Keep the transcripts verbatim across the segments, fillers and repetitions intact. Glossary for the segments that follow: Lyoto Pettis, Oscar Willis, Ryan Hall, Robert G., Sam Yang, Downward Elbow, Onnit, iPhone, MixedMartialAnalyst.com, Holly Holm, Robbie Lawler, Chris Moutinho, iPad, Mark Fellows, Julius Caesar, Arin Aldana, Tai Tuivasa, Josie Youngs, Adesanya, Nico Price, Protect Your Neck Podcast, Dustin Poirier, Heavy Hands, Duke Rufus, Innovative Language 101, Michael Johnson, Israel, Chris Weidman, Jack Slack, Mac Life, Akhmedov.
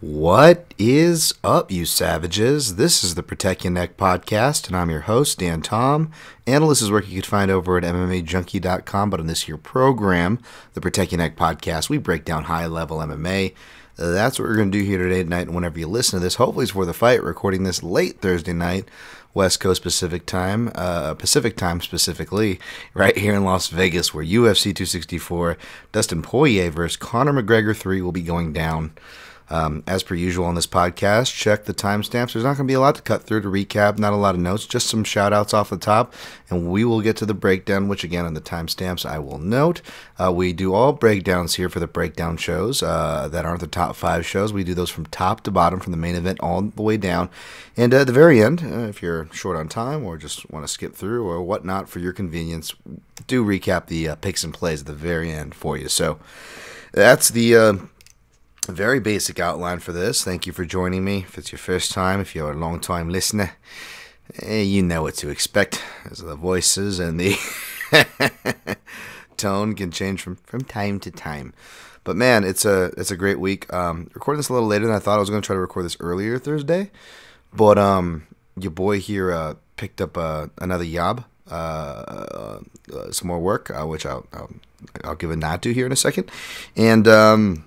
What is up, you savages? This is the Protect Your Neck Podcast, and I'm your host, Dan Tom. Analyst is work you can find over at M M A Junkie dot com, but on this here program, the Protect Your Neck Podcast, we break down high-level M M A. That's what we're going to do here today, tonight, and whenever you listen to this. Hopefully it's for the fight. Recording this late Thursday night, West Coast Pacific Time, uh, Pacific Time specifically, right here in Las Vegas, where U F C two sixty-four, Dustin Poirier versus Conor McGregor three will be going down. Um, as per usual on this podcast, check the timestamps. There's not going to be a lot to cut through to recap, not a lot of notes, just some shout-outs off the top, and we will get to the breakdown, which, again, on the timestamps, I will note. Uh, we do all breakdowns here for the breakdown shows uh, that aren't the top five shows. We do those from top to bottom, from the main event all the way down. And uh, at the very end, uh, if you're short on time or just want to skip through or whatnot for your convenience, do recap the uh, picks and plays at the very end for you. So that's the... Uh, A very basic outline for this. Thank you for joining me. If it's your first time, if you're a long-time listener, eh, you know what to expect, as the voices and the tone can change from, from time to time. But man, it's a it's a great week. Um, recording this a little later than I thought. I was going to try to record this earlier Thursday, but um, your boy here uh, picked up uh, another job, uh, uh, uh, some more work, uh, which I'll, I'll I'll give a nod to here in a second, and. Um,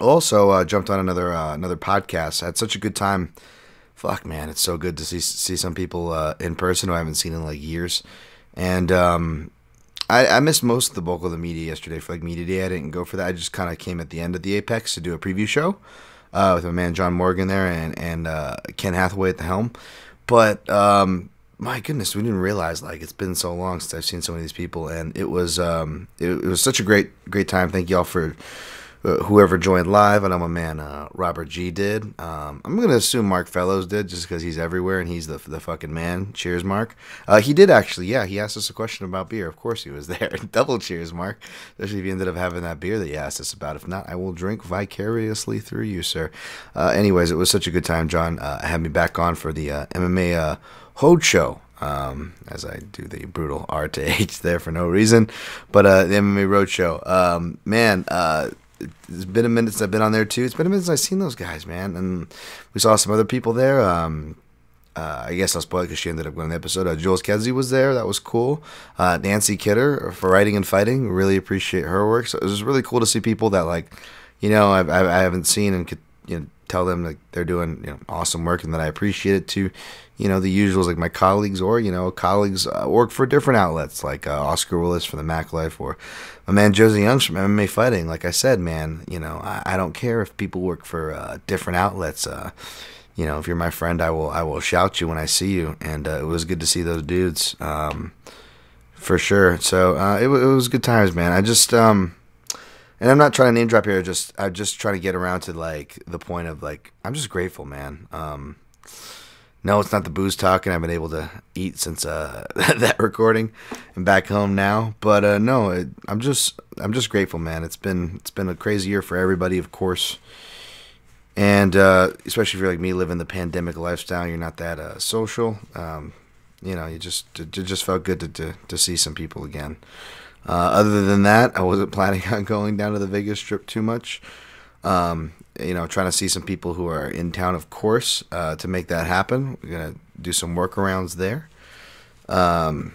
Also uh, jumped on another uh, another podcast. I had such a good time. Fuck, man, it's so good to see see some people uh, in person who I haven't seen in like years. And um, I, I missed most of the bulk of the media yesterday for like media day. I didn't go for that. I just kind of came at the end of the Apex to do a preview show uh, with my man John Morgan there and and uh, Ken Hathaway at the helm. But um, my goodness, we didn't realize like it's been so long since I've seen so many of these people, and it was um, it, it was such a great great time. Thank y'all for. Whoever joined live, and I'm a man, uh, Robert G. did. Um, I'm going to assume Mark Fellows did, just because he's everywhere, and he's the the fucking man. Cheers, Mark. Uh, he did, actually, yeah. He asked us a question about beer. Of course he was there. Double cheers, Mark. Especially if you ended up having that beer that you asked us about. If not, I will drink vicariously through you, sir. Uh, anyways, it was such a good time, John. Uh, had me back on for the uh, M M A uh, Road Show. Um, as I do the brutal R to H there for no reason. But uh, the M M A Road Show. Um, man, uh... It's been a minute since I've been on there, too. It's been a minute since I've seen those guys, man. And we saw some other people there. Um, uh, I guess I'll spoil it because she ended up going to the episode. Uh, Jules Kedzie was there. That was cool. Uh, Nancy Kidder for Writing and Fighting. Really appreciate her work. So it was really cool to see people that, like, you know, I've, I haven't seen and could, you know, tell them that they're doing, you know, awesome work and that I appreciate it, to, you know, the usuals like my colleagues or, you know, colleagues uh, work for different outlets like uh, Oscar Willis for the Mac Life or my man Josie Youngs from M M A Fighting. Like I said, man, you know, I, I don't care if people work for uh, different outlets. Uh, you know, if you're my friend, I will I will shout you when I see you. And uh, it was good to see those dudes um, for sure. So uh, it, it was good times, man. I just... um. And I'm not trying to name drop here. Just I'm just trying to get around to like the point of like I'm just grateful, man. Um, no, it's not the booze talking. I've been able to eat since uh, that recording. I'm back home now, but uh, no, it, I'm just I'm just grateful, man. It's been it's been a crazy year for everybody, of course, and uh, especially if you're like me, living the pandemic lifestyle. You're not that uh, social. Um, you know, you just it just felt good to to, to see some people again. Uh, other than that, I wasn't planning on going down to the Vegas Strip too much. Um, you know, trying to see some people who are in town, of course, uh, to make that happen. We're going to do some workarounds there. Um,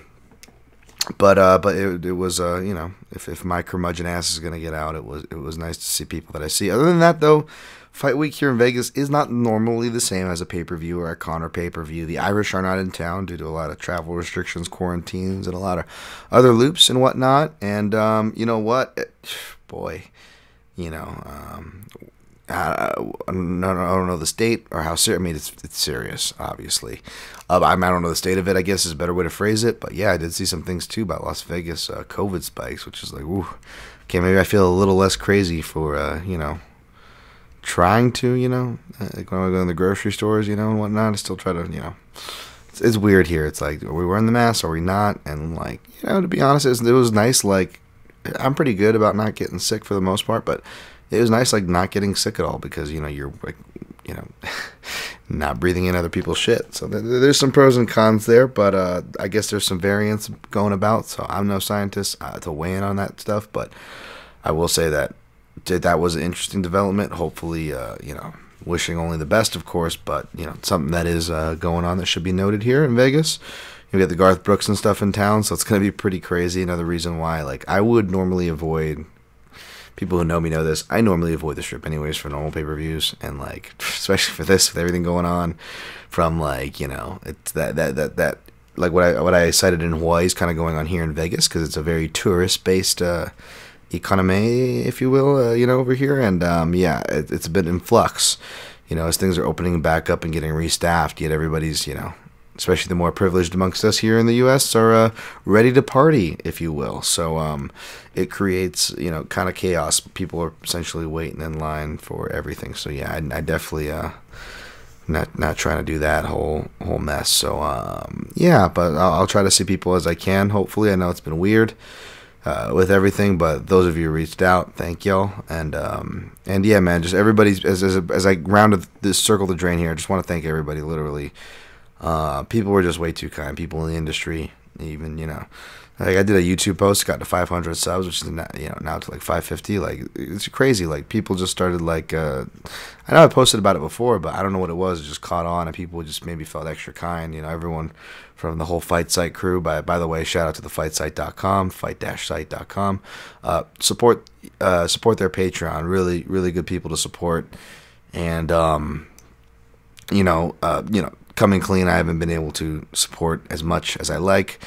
but uh, but it, it was, uh, you know, if, if my curmudgeon ass is going to get out, it was, it was nice to see people that I see. Other than that, though, fight week here in Vegas is not normally the same as a pay-per-view or a Conor pay-per-view. The Irish are not in town due to a lot of travel restrictions, quarantines, and a lot of other loops and whatnot. And um, you know what? It, boy, you know, um, I, I, don't know, I don't know the state or how serious. I mean, it's, it's serious, obviously. Uh, I don't know the state of it, I guess is a better way to phrase it. But, yeah, I did see some things, too, about Las Vegas uh, COVID spikes, which is like, ooh, okay, maybe I feel a little less crazy for, uh, you know, trying to, you know, like when I go to the grocery stores, you know, and whatnot, I still try to, you know, it's, it's weird here. It's like, are we wearing the mask? Are we not? And like, you know, to be honest, it was, it was nice. Like, I'm pretty good about not getting sick for the most part, but it was nice, like, not getting sick at all because, you know, you're like, you know, not breathing in other people's shit. So th there's some pros and cons there, but uh, I guess there's some variants going about. So I'm no scientist uh, to weigh in on that stuff, but I will say that that was an interesting development. Hopefully, uh, you know, wishing only the best, of course, but, you know, something that is uh, going on that should be noted here in Vegas. You got the Garth Brooks and stuff in town, so it's going to be pretty crazy. Another reason why, like, I would normally avoid, people who know me know this, I normally avoid the Strip anyways for normal pay-per-views, and, like, especially for this, with everything going on, from, like, you know, it's that, that, that, that, like, what I, what I cited in Hawaii is kind of going on here in Vegas, because it's a very tourist-based uh, economy, if you will, uh, you know, over here, and, um, yeah, it, it's a bit in flux, you know, as things are opening back up and getting restaffed, yet everybody's, you know, especially the more privileged amongst us here in the U S, are uh, ready to party, if you will. So um, it creates, you know, kind of chaos. People are essentially waiting in line for everything. So yeah, I, I definitely uh, not not trying to do that whole whole mess. So um, yeah, but I'll, I'll try to see people as I can. Hopefully, I know it's been weird uh, with everything, but those of you who reached out, thank y'all. And um, and yeah, man, just everybody's as as, as I rounded this circle to drain here. I just want to thank everybody, literally. Uh, people were just way too kind. People in the industry, even, you know, like I did a YouTube post, got to five hundred subs, which is not, you know, now to like five fifty. Like, it's crazy. Like, people just started like, uh, I know I posted about it before, but I don't know what it was. It just caught on, and people just maybe felt extra kind. You know, everyone from the whole Fight Site crew. By by the way, shout out to the fight site dot com, fight dash site dot com. Uh, support uh, support their Patreon. Really, really good people to support, and um, you know, uh, you know. Coming clean, I haven't been able to support as much as I like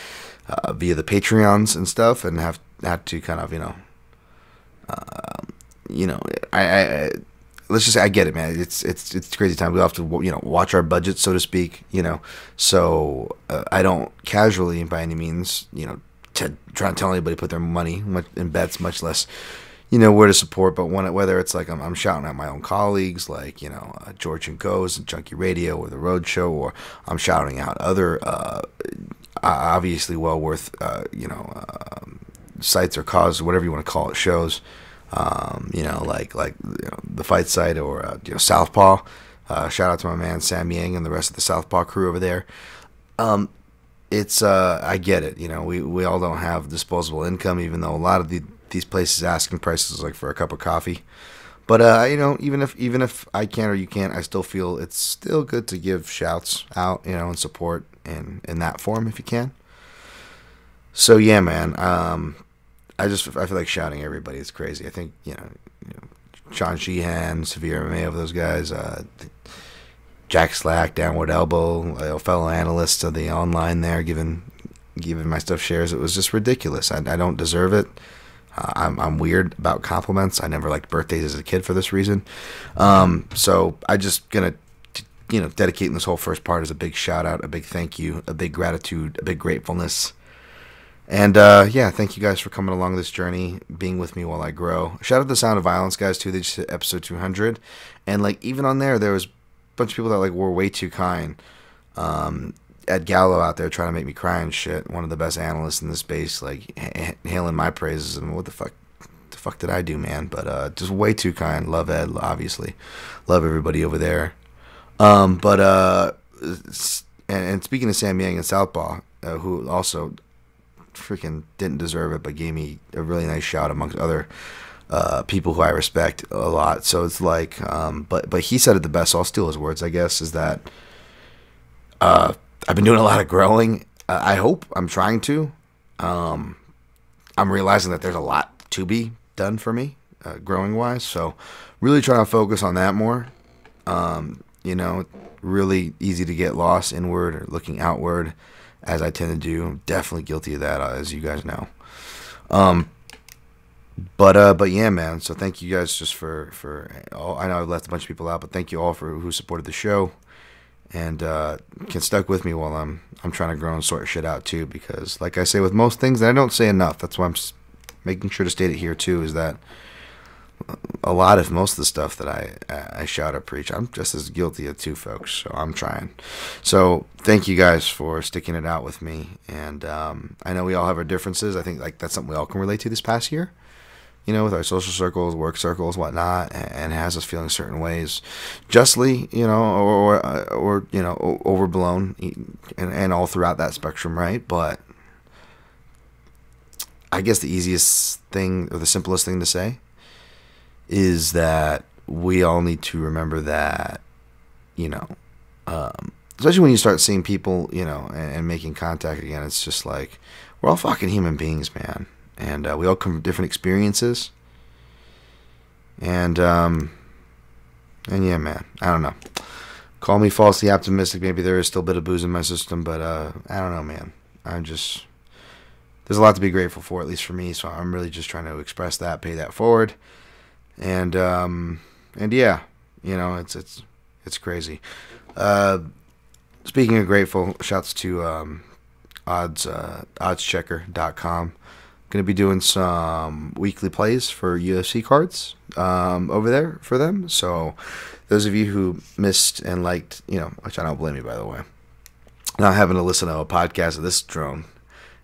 uh, via the Patreons and stuff, and have had to kind of, you know, uh, you know, I, I, I let's just say I get it, man. It's it's it's crazy time. We all have to, you know, watch our budget, so to speak, you know. So uh, I don't casually, by any means, you know, to try and tell anybody to put their money in bets, much less, you know, where to support, but when, whether it's like I'm, I'm shouting out my own colleagues, like, you know, uh, George and Go's and Junkie Radio or The Road Show, or I'm shouting out other, uh, obviously well worth, uh, you know, uh, sites or causes, whatever you want to call it, shows, um, you know, like like you know, the Fight Site, or uh, you know, Southpaw. Uh, shout out to my man Sam Yang and the rest of the Southpaw crew over there. Um, it's uh, I get it, you know, we we all don't have disposable income, even though a lot of the these places asking prices like for a cup of coffee, but uh you know, even if even if I can't or you can't, I still feel it's still good to give shouts out, you know, and support and in that form if you can. So yeah, man, um I just I feel like shouting everybody is crazy. I think, you know, you know John Sheehan, Severe M M A, of those guys, uh Jack Slack, Downward Elbow, fellow analysts of the online there, giving giving my stuff shares. It was just ridiculous. I, I don't deserve it. Uh, I'm, I'm weird about compliments. I never liked birthdays as a kid for this reason. Um, so I just gonna, you know, dedicating this whole first part as a big shout out, a big thank you, a big gratitude, a big gratefulness. And uh, yeah, thank you guys for coming along this journey, being with me while I grow. Shout out to the Sound of Violence guys too. They just hit episode two hundred, and like even on there, there was a bunch of people that like were way too kind. Um, Ed Gallo out there trying to make me cry and shit. One of the best analysts in the space, like hailing my praises. And what the fuck, the fuck did I do, man? But uh, just way too kind. Love Ed, obviously. Love everybody over there. Um, but uh, and, and speaking of Sam Yang and Southpaw, uh, who also freaking didn't deserve it, but gave me a really nice shout amongst other uh, people who I respect a lot. So it's like, um, but but he said it the best. So I'll steal his words, I guess. Is that uh. I've been doing a lot of growing. Uh, I hope I'm trying to. Um, I'm realizing that there's a lot to be done for me, uh, growing-wise. So really trying to focus on that more. Um, you know, really easy to get lost inward or looking outward, as I tend to do. I'm definitely guilty of that, uh, as you guys know. Um, but uh, but yeah, man. So thank you guys just for for. All, I know I've left a bunch of people out, but thank you all for who supported the show. And uh, can stuck with me while I'm I'm trying to grow and sort shit out too, because like I say with most things, and I don't say enough. That's why I'm making sure to state it here too, is that a lot of most of the stuff that I I shout or preach, I'm just as guilty of too, folks. So I'm trying. So thank you guys for sticking it out with me. And um, I know we all have our differences. I think like that's something we all can relate to this past year. You know, with our social circles, work circles, whatnot, and has us feeling certain ways, justly, you know, or or, or you know, overblown, and, and all throughout that spectrum, right? But I guess the easiest thing, or the simplest thing to say, is that we all need to remember that, you know, um, especially when you start seeing people, you know, and, and making contact again, it's just like, we're all fucking human beings, man. And uh, we all come from different experiences. And, um, and yeah, man, I don't know. Call me falsely optimistic. Maybe there is still a bit of booze in my system, but uh, I don't know, man. I'm just, there's a lot to be grateful for, at least for me. So I'm really just trying to express that, pay that forward. And, um, and yeah, you know, it's, it's, it's crazy. Uh, speaking of grateful, shouts to, um, odds, uh, odds checker dot com. Going to be doing some weekly plays for U F C cards, um, over there for them. So those of you who missed and liked, you know, which I don't blame you, by the way, not having to listen to a podcast of this drone,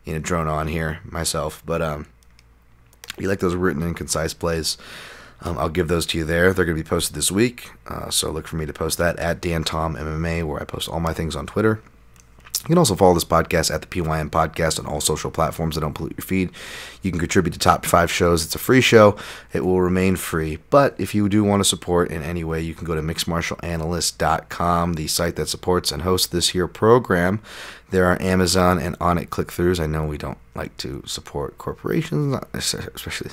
you know, drone on here myself, but, um, if you like those written and concise plays, Um, I'll give those to you there. They're going to be posted this week, uh, so look for me to post that at Dan Tom M M A, where I post all my things on Twitter. You can also follow this podcast at the P Y N Podcast on all social platforms that don't pollute your feed. You can contribute to top five shows. It's a free show. It will remain free. But if you do want to support in any way, you can go to mixed martial analyst dot com, the site that supports and hosts this here program. There are Amazon and Onnit click-throughs. I know we don't like to support corporations, not especially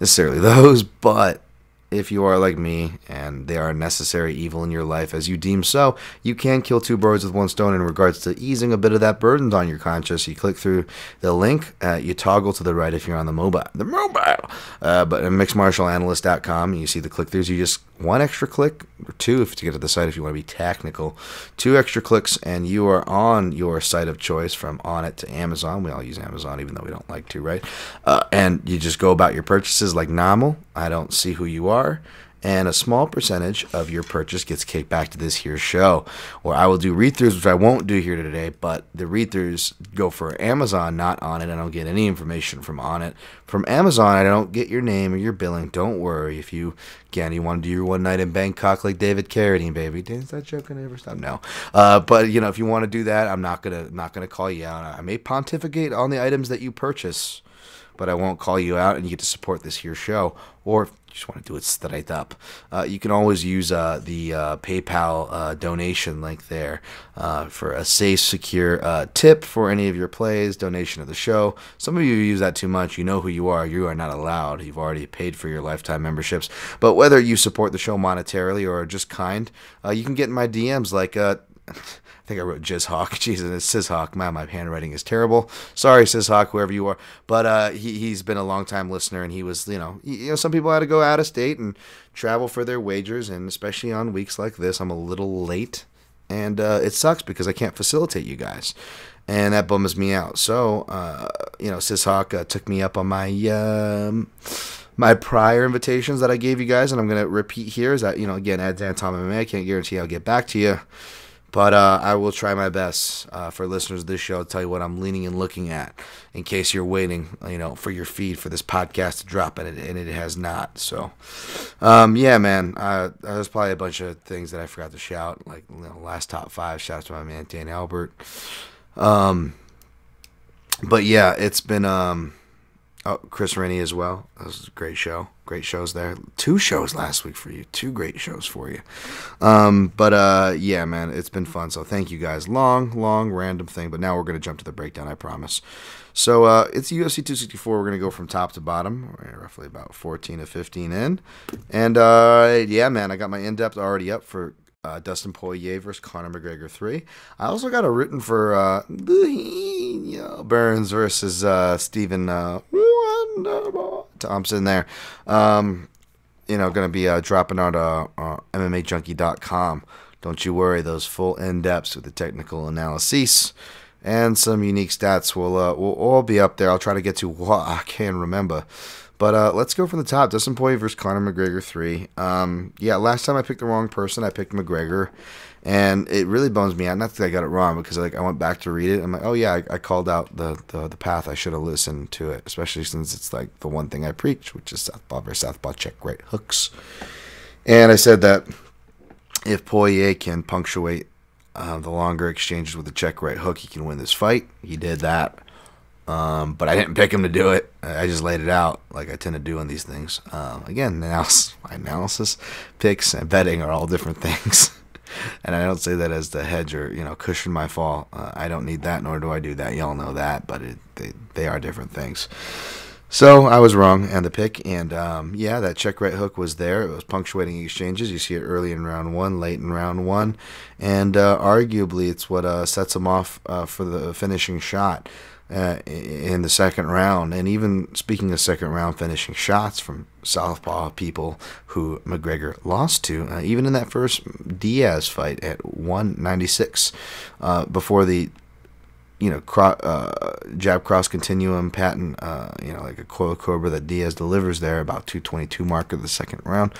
necessarily those, but if you are like me and they are a necessary evil in your life as you deem so, you can kill two birds with one stone in regards to easing a bit of that burden on your conscience. You click through the link, uh, you toggle to the right if you're on the mobile, the mobile. Uh, but at mixed martial analyst dot com, you see the click-throughs. You just one extra click or two if to get to the site if you want to be technical. Two extra clicks and you are on your site of choice, from Onnit to Amazon. We all use Amazon even though we don't like to, right? Uh, and you just go about your purchases like normal. I don't see who you are. Are, and a small percentage of your purchase gets kicked back to this here show, or I will do read-throughs, which I won't do here today, but the read-throughs go for Amazon, not Onnit. I don't get any information from Onnit. From Amazon, I don't get your name or your billing. Don't worry. If you, again, you want to do your one night in Bangkok like David Carradine, baby. Is that joke gonna ever stop? No. Uh, but, you know, if you want to do that, I'm not gonna not gonna call you out. I may pontificate on the items that you purchase, but I won't call you out, and you get to support this here show. Or if you just want to do it straight up, uh, you can always use uh, the uh, PayPal uh, donation link there uh, for a safe, secure uh, tip for any of your plays, donation of the show. Some of you use that too much. You know who you are. You are not allowed. You've already paid for your lifetime memberships. But whether you support the show monetarily or just kind, uh, you can get in my D Ms like... Uh, I think I wrote Sis Hawk. Jesus, it's Sis Hawk. Man, my handwriting is terrible. Sorry, Sis Hawk, whoever you are. But uh, he, he's been a long-time listener, and he was, you know, you know, some people had to go out of state and travel for their wagers, and especially on weeks like this, I'm a little late, and uh, it sucks because I can't facilitate you guys, and that bums me out. So, uh, you know, Sis Hawk uh, took me up on my... Um, My prior invitations that I gave you guys, and I'm going to repeat here, is that, you know, again, at Dan Tom M M A, I can't guarantee I'll get back to you, but uh, I will try my best uh, for listeners of this show to tell you what I'm leaning and looking at, in case you're waiting, you know, for your feed for this podcast to drop, and it, and it has not. So, um, yeah, man, uh, there's probably a bunch of things that I forgot to shout, like, you know, last top five, shout out to my man Dan Albert. Um, but, yeah, it's been... Um, Oh, Chris Rennie as well. That was a great show. Great shows there. Two shows last week for you. Two great shows for you. Um, but, uh, yeah, man, it's been fun. So thank you guys. Long, long, random thing. But now we're going to jump to the breakdown, I promise. So uh, it's U F C two sixty-four. We're going to go from top to bottom. We're roughly about fourteen to fifteen in. And, uh, yeah, man, I got my in-depth already up for uh, Dustin Poirier versus Conor McGregor three. I also got a written for uh, Burns versus uh, Stephen... Uh, Thompson there, um, you know, going to be uh, dropping out uh, uh, M M A Junkie dot com. Don't you worry; those full in-depths with the technical analyses and some unique stats will uh, will all be up there. I'll try to get to what I can remember, but uh, let's go from the top. Dustin Poirier versus Conor McGregor three. Um, yeah, last time I picked the wrong person. I picked McGregor, and it really bums me out. Not that I got it wrong, because like I went back to read it. I'm like, oh yeah, I, I called out the, the the path. I should have listened to it, especially since it's like the one thing I preach, which is Southpaw versus Southpaw, check right hooks. And I said that if Poirier can punctuate uh, the longer exchanges with a check right hook, he can win this fight. He did that. Um, but I didn't pick him to do it. I just laid it out like I tend to do on these things. Um, again, analysis, my analysis, picks, and betting are all different things. And I don't say that as the hedge or, you know, cushion my fall. Uh, I don't need that, nor do I do that. Y'all know that, but it, they, they are different things. So I was wrong on the pick. And, um, yeah, that check right hook was there. It was punctuating exchanges. You see it early in round one, late in round one. And uh, arguably it's what uh, sets him off uh, for the finishing shot. Uh, in the second round. And even speaking of second round finishing shots from Southpaw people who McGregor lost to, uh, even in that first Diaz fight at one ninety-six, uh, before the you know cro uh, jab cross continuum pattern, uh, you know like a coil cobra that Diaz delivers there about two twenty-two mark of the second round,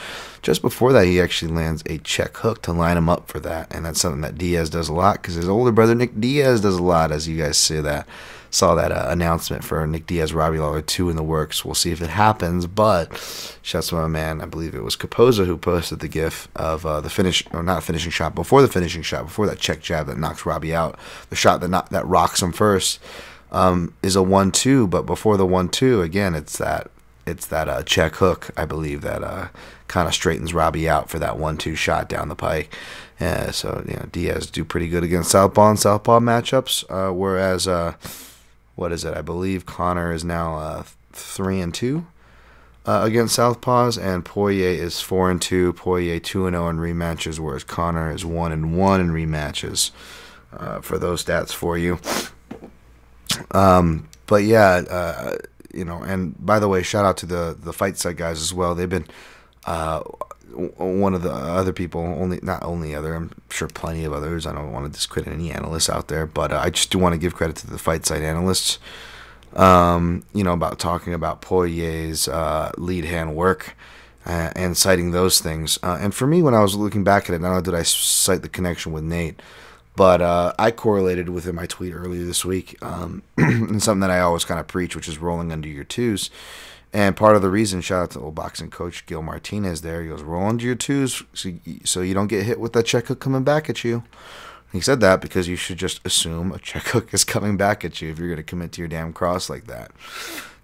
just before that he actually lands a check hook to line him up for that. And that's something that Diaz does a lot, because his older brother Nick Diaz does a lot, as you guys see that. Saw that uh, announcement for Nick Diaz, Robbie Lawler two in the works. We'll see if it happens, but shouts to my man, I believe it was Kapoza, who posted the gif of uh, the finish, or not finishing shot, before the finishing shot, before that check jab that knocks Robbie out, the shot that not, that rocks him first, um, is a one two, but before the one two, again, it's that it's that uh, check hook, I believe, that uh, kind of straightens Robbie out for that one two shot down the pike. Yeah, so, you know, Diaz do pretty good against Southpaw and Southpaw matchups, uh, whereas... Uh, What is it? I believe Conor is now uh, three and two uh, against Southpaws, and Poirier is four and two. Poirier two and zero in rematches, whereas Conor is one and one in rematches. Uh, for those stats for you. Um, but yeah, uh, you know. And by the way, shout out to the the Fight Site guys as well. They've been uh, one of the other people, only not only other. I'm sure plenty of others. I don't want to discredit any analysts out there, but uh, I just do want to give credit to the Fight Site analysts. Um, you know, about talking about Poirier's uh, lead hand work uh, and citing those things. Uh, and for me, when I was looking back at it, not only did I cite the connection with Nate, but uh, I correlated within my tweet earlier this week, um, and something that I always kind of preach, which is rolling under your twos. And part of the reason, shout out to old boxing coach Gil Martinez there, he goes, roll into your twos so you don't get hit with that check hook coming back at you. He said that because you should just assume a check hook is coming back at you if you're going to commit to your damn cross like that.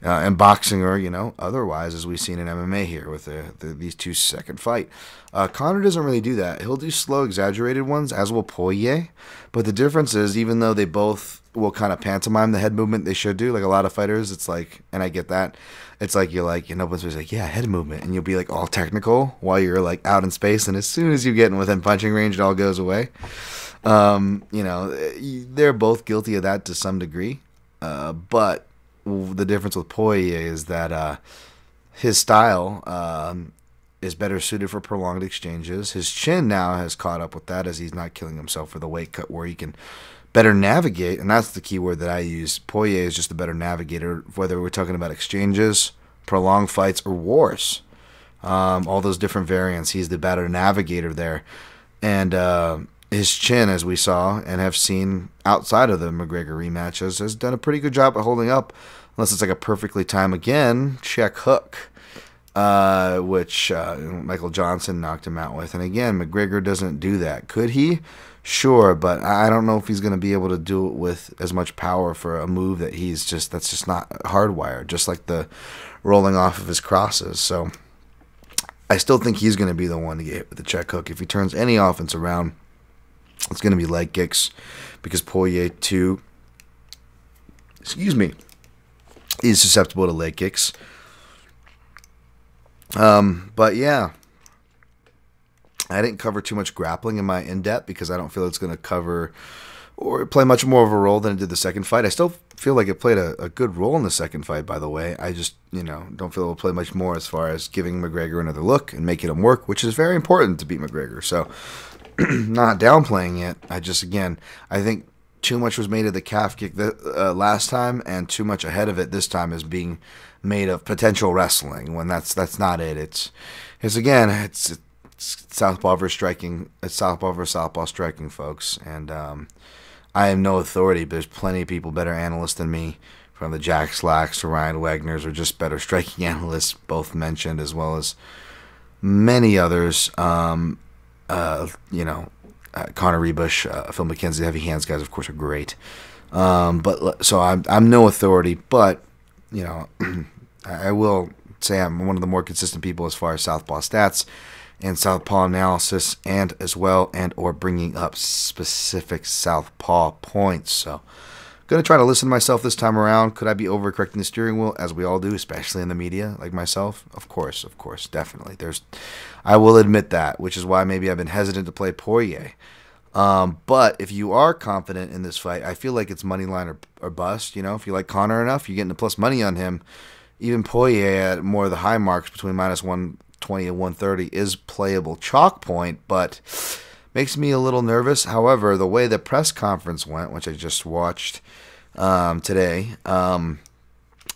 Uh, and boxing or, you know, otherwise, as we've seen in M M A here with the, the, these two second fight. Uh, Conor doesn't really do that. He'll do slow, exaggerated ones, as will Poirier. But the difference is, even though they both will kind of pantomime the head movement they should do, like a lot of fighters, it's like, and I get that, it's like you're like, you know, one's like, yeah, head movement. And you'll be like all technical while you're like out in space. And as soon as you get in within punching range, it all goes away. Um, you know, they're both guilty of that to some degree. Uh, but the difference with Poirier is that uh, his style um, is better suited for prolonged exchanges. His chin now has caught up with that, as he's not killing himself for the weight cut, where he can better navigate. And that's the key word that I use. Poirier is just a better navigator, whether we're talking about exchanges, prolonged fights, or wars. Um, all those different variants. He's the better navigator there. And uh, his chin, as we saw and have seen outside of the McGregor rematches, has done a pretty good job at holding up, unless it's like a perfectly timed, again, check hook, uh, which uh, Michael Johnson knocked him out with. And again, McGregor doesn't do that. Could he? Sure, but I don't know if he's going to be able to do it with as much power for a move that he's just, that's just not hardwired, just like the rolling off of his crosses. So I still think he's going to be the one to get hit with the check hook. If he turns any offense around, it's going to be leg kicks, because Poirier too, excuse me, is susceptible to leg kicks. Um, but yeah, I didn't cover too much grappling in my in-depth, because I don't feel it's going to cover or play much more of a role than it did the second fight. I still feel like it played a, a good role in the second fight, by the way. I just, you know, don't feel it'll play much more as far as giving McGregor another look and making him work, which is very important to beat McGregor. So not downplaying it. I just, again, I think too much was made of the calf kick the, uh, last time, and too much ahead of it this time is being made of potential wrestling, when that's that's not it. It's, it's again, it's, it's Southpaw versus striking. It's Southpaw versus Southpaw striking, folks. And um, I am no authority, but there's plenty of people better analysts than me, from the Jack Slacks to Ryan Wagner's, or just better striking analysts, both mentioned, as well as many others. Um, Uh, you know, uh, Connor Rebush, uh, Phil McKenzie, the Heavy Hands guys, of course, are great. Um, but so I'm I'm no authority, but you know, I will say I'm one of the more consistent people as far as Southpaw stats and Southpaw analysis, and as well and or bringing up specific Southpaw points. So, gonna try to listen to myself this time around. Could I be overcorrecting the steering wheel, as we all do, especially in the media, like myself? Of course, of course, definitely. There's, I will admit that, which is why maybe I've been hesitant to play Poirier. Um, but if you are confident in this fight, I feel like it's money line or, or bust. You know, if you like Conor enough, you're getting the plus money on him. Even Poirier at more of the high marks between minus one twenty and one thirty is playable chalk point, but makes me a little nervous. However, the way the press conference went, which I just watched um, today, um,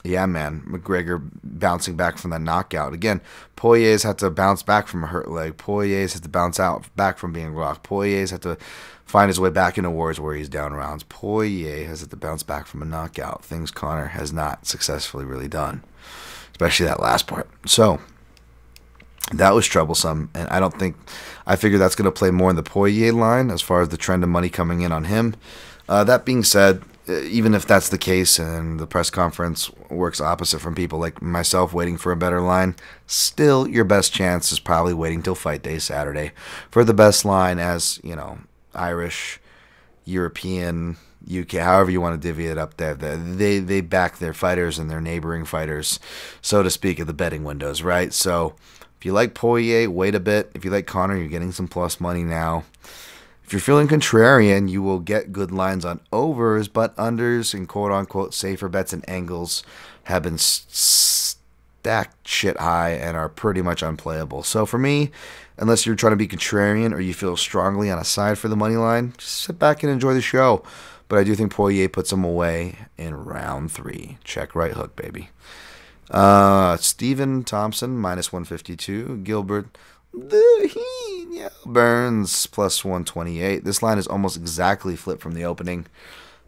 yeah, man, McGregor bouncing back from the knockout. Again, Poirier's had to bounce back from a hurt leg. Poirier's had to bounce out back from being rocked. Poirier's had to find his way back into wars where he's down rounds. Poirier has had to bounce back from a knockout, things Conor has not successfully really done, especially that last part. So that was troublesome, and I don't think I figure that's going to play more in the Poirier line as far as the trend of money coming in on him. Uh, that being said, even if that's the case and the press conference works opposite from people like myself waiting for a better line, still your best chance is probably waiting till fight day Saturday for the best line, as, you know, Irish, European, U K, however you want to divvy it up there. They, they back their fighters and their neighboring fighters, so to speak, at the betting windows, right? So if you like Poirier, wait a bit. If you like Conor, you're getting some plus money now. If you're feeling contrarian, you will get good lines on overs, but unders and quote-unquote safer bets and angles have been stacked shit high and are pretty much unplayable. So for me, unless you're trying to be contrarian or you feel strongly on a side for the money line, just sit back and enjoy the show. But I do think Poirier puts him away in round three. Check right hook, baby. Uh, Stephen Thompson, minus one fifty-two. Gilbert Burns, plus one twenty-eight. This line is almost exactly flipped from the opening.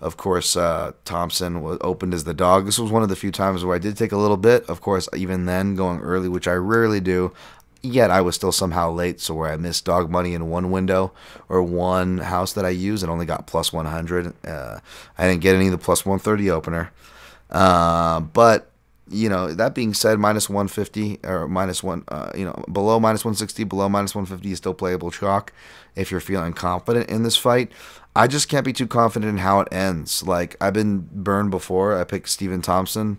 Of course, uh, Thompson was opened as the dog. This was one of the few times where I did take a little bit. Of course, even then, going early, which I rarely do, yet I was still somehow late, so where I missed dog money in one window or one house that I used and only got plus one hundred. Uh, I didn't get any of the plus one thirty opener. Uh, but you know, that being said, minus one fifty or minus one, uh, you know, below minus one sixty, below minus one fifty is still playable chalk if you're feeling confident in this fight. I just can't be too confident in how it ends. Like, I've been burned before. I picked Stephen Thompson,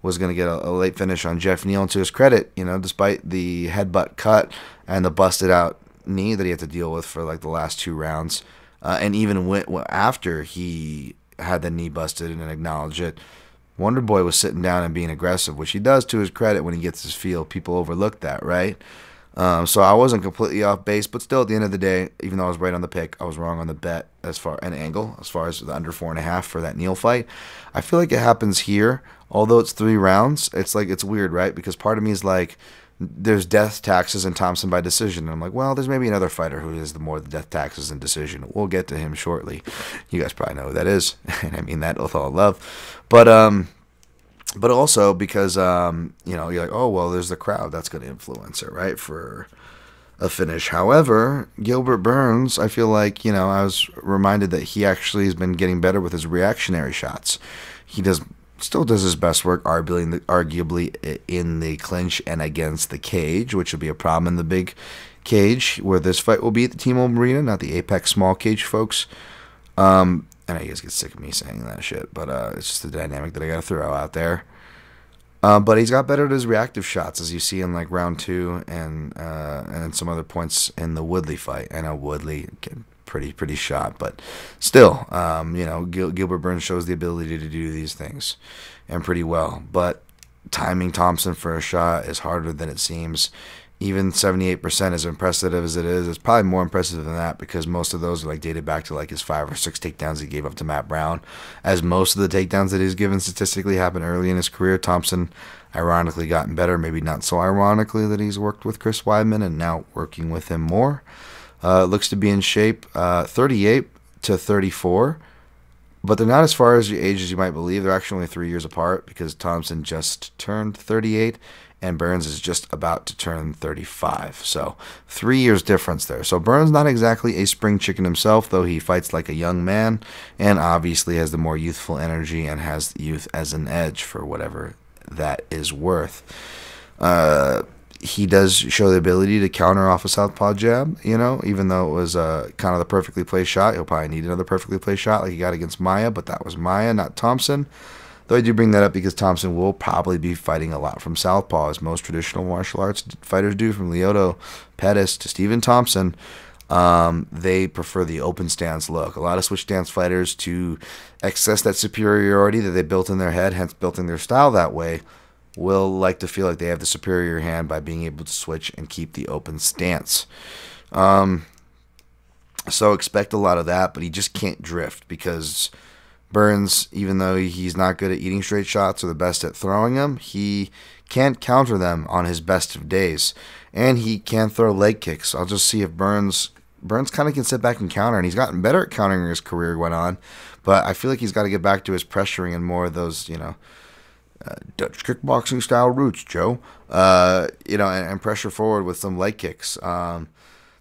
was going to get a, a late finish on Jeff Neal, and to his credit, you know, despite the headbutt cut and the busted out knee that he had to deal with for like the last two rounds, uh, and even went after he had the knee busted and acknowledged it, Wonderboy was sitting down and being aggressive, which he does to his credit when he gets his feel. People overlook that, right? Um, so I wasn't completely off base, but still at the end of the day, even though I was right on the pick, I was wrong on the bet as far an angle, as far as the under four and a half for that Neal fight. I feel like it happens here, although it's three rounds. It's like, it's weird, right? Because part of me is like, there's death taxes and Thompson by decision. And I'm like, well, there's maybe another fighter who is the more the death taxes and decision. We'll get to him shortly. You guys probably know who that is. And I mean that with all love. But um, but also because, um, you know, you're like, oh, well, there's the crowd. That's going to influence it, right, for a finish. However, Gilbert Burns, I feel like, you know, I was reminded that he actually has been getting better with his reactionary shots. He does Still does his best work, arguably, in the clinch and against the cage, which will be a problem in the big cage where this fight will be at the T-Mobile Arena, not the Apex small cage, folks. Um, I know you guys get sick of me saying that shit, but uh, it's just the dynamic that I got to throw out there. Uh, but he's got better at his reactive shots, as you see in like round two and uh, and some other points in the Woodley fight. I know Woodley can pretty pretty shot, but still, um, you know, Gil Gilbert Burns shows the ability to do these things, and pretty well. But timing Thompson for a shot is harder than it seems. Even seventy-eight percent, as impressive as it is, it's probably more impressive than that, because most of those are like dated back to like his five or six takedowns he gave up to Matt Brown, as most of the takedowns that he's given statistically happened early in his career. Thompson, ironically, gotten better, maybe not so ironically, that he's worked with Chris Weidman and now working with him more. Uh, looks to be in shape, uh, thirty-eight to thirty-four, but they're not as far as your age as you might believe. They're actually only three years apart, because Thompson just turned thirty-eight and Burns is just about to turn thirty-five. So three years difference there. So Burns not exactly a spring chicken himself, though he fights like a young man and obviously has the more youthful energy and has youth as an edge for whatever that is worth. Uh, he does show the ability to counter off a southpaw jab, you know, even though it was uh, kind of the perfectly placed shot. He'll probably need another perfectly placed shot like he got against Maya, but that was Maya, not Thompson. Though I do bring that up because Thompson will probably be fighting a lot from southpaw, as most traditional martial arts fighters do, from Lyoto Pettis to Stephen Thompson. Um, they prefer the open stance look. A lot of switch stance fighters, to access that superiority that they built in their head, hence building their style that way, will like to feel like they have the superior hand by being able to switch and keep the open stance. Um, so expect a lot of that, but he just can't drift, because Burns, even though he's not good at eating straight shots or the best at throwing them, he can't counter them on his best of days, and he can throw leg kicks. I'll just see if Burns Burns kind of can sit back and counter, and he's gotten better at countering as his career went on, but I feel like he's got to get back to his pressuring and more of those, you know, Uh, Dutch kickboxing style roots, Joe. Uh, you know, and, and pressure forward with some leg kicks. Um,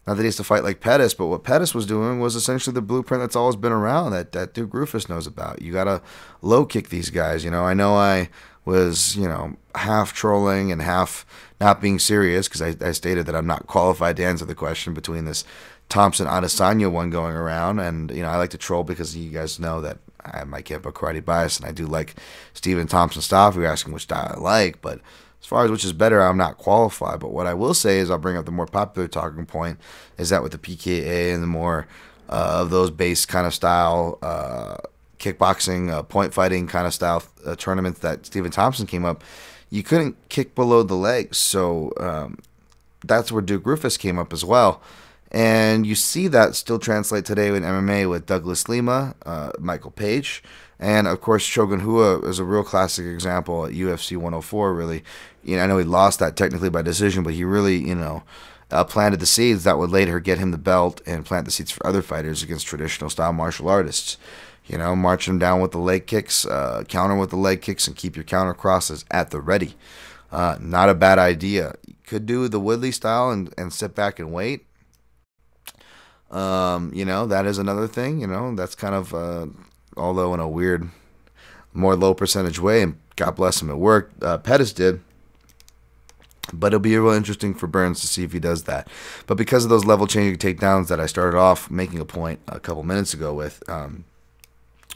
not that he has to fight like Pettis, but what Pettis was doing was essentially the blueprint that's always been around, that that Duke Rufus knows about. You gotta low kick these guys. You know, I know I was, you know, half trolling and half not being serious, because I, I stated that I'm not qualified to answer the question between this Thompson Adesanya one going around, and you know, I like to troll because you guys know that I have my Kempo karate bias, and I do like Stephen Thompson style. If you're asking which style I like, but as far as which is better, I'm not qualified. But what I will say is, I'll bring up the more popular talking point, is that with the P K A and the more uh, of those base kind of style, uh, kickboxing, uh, point fighting kind of style uh, tournaments that Stephen Thompson came up, you couldn't kick below the legs. So um, that's where Duke Rufus came up as well. And you see that still translate today in M M A with Douglas Lima, uh, Michael Page, and of course Shogun Hua is a real classic example at U F C one oh four. Really, you know, I know he lost that technically by decision, but he really, you know, uh, planted the seeds that would later get him the belt and plant the seeds for other fighters against traditional style martial artists. You know, march them down with the leg kicks, uh, counter with the leg kicks, and keep your counter crosses at the ready. Uh, not a bad idea. You could do the Woodley style and and sit back and wait. Um, you know, that is another thing, you know, that's kind of, uh, although in a weird, more low percentage way, and God bless him, it worked, uh, Pettis did, but it'll be real interesting for Burns to see if he does that. But because of those level changing takedowns that I started off making a point a couple minutes ago with, um,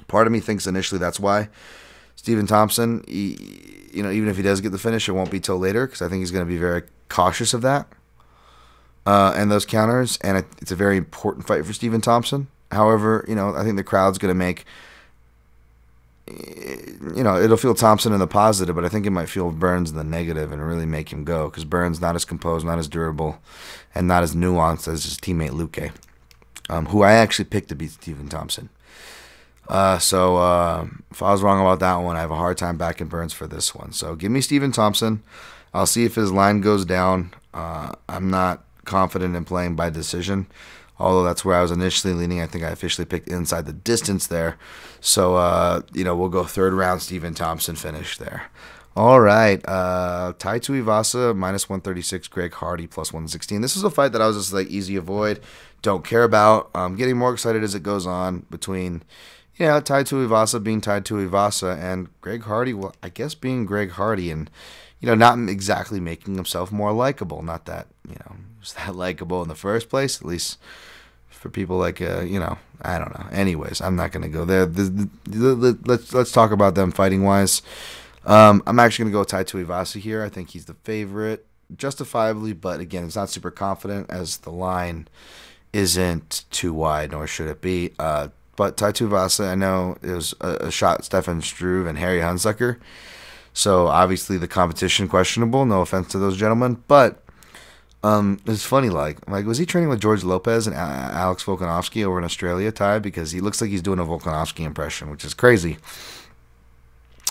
part of me thinks initially that's why Stephen Thompson, he, you know, even if he does get the finish, it won't be till later, because I think he's going to be very cautious of that. Uh, and those counters, and it, it's a very important fight for Stephen Thompson. However, you know, I think the crowd's going to make, you know, it'll feel Thompson in the positive, but I think it might feel Burns in the negative and really make him go, because Burns not as composed, not as durable, and not as nuanced as his teammate Luque, um, who I actually picked to beat Stephen Thompson. Uh, so uh, if I was wrong about that one, I have a hard time backing Burns for this one. So give me Stephen Thompson. I'll see if his line goes down. Uh, I'm not confident in playing by decision, although that's where I was initially leaning. I think I officially picked inside the distance there, so uh you know, we'll go third round Stephen Thompson finish there. All right, uh Tai Tuivasa minus one thirty-six, Greg Hardy plus one sixteen. This is a fight that I was just like, easy avoid, don't care about. I'm getting more excited as it goes on between, you know, Tai Tuivasa being Tai Tuivasa and Greg Hardy, well, I guess being Greg Hardy, and you know, not exactly making himself more likable. Not that, you know, was that likable in the first place, at least for people like, uh, you know, I don't know. Anyways, I'm not going to go there. The, the, the, the, let's let's talk about them fighting-wise. Um, I'm actually going to go Tai Tuivasa here. I think he's the favorite, justifiably, but again, it's not super confident as the line isn't too wide, nor should it be. Uh, but Tai Tuivasa, I know, it was a, a shot Stefan Struve and Harry Hunsucker. So, obviously, the competition questionable. No offense to those gentlemen. But um, it's funny, like, like, was he training with George Lopez and Alex Volkanovski over in Australia, Ty? Because he looks like he's doing a Volkanovski impression, which is crazy.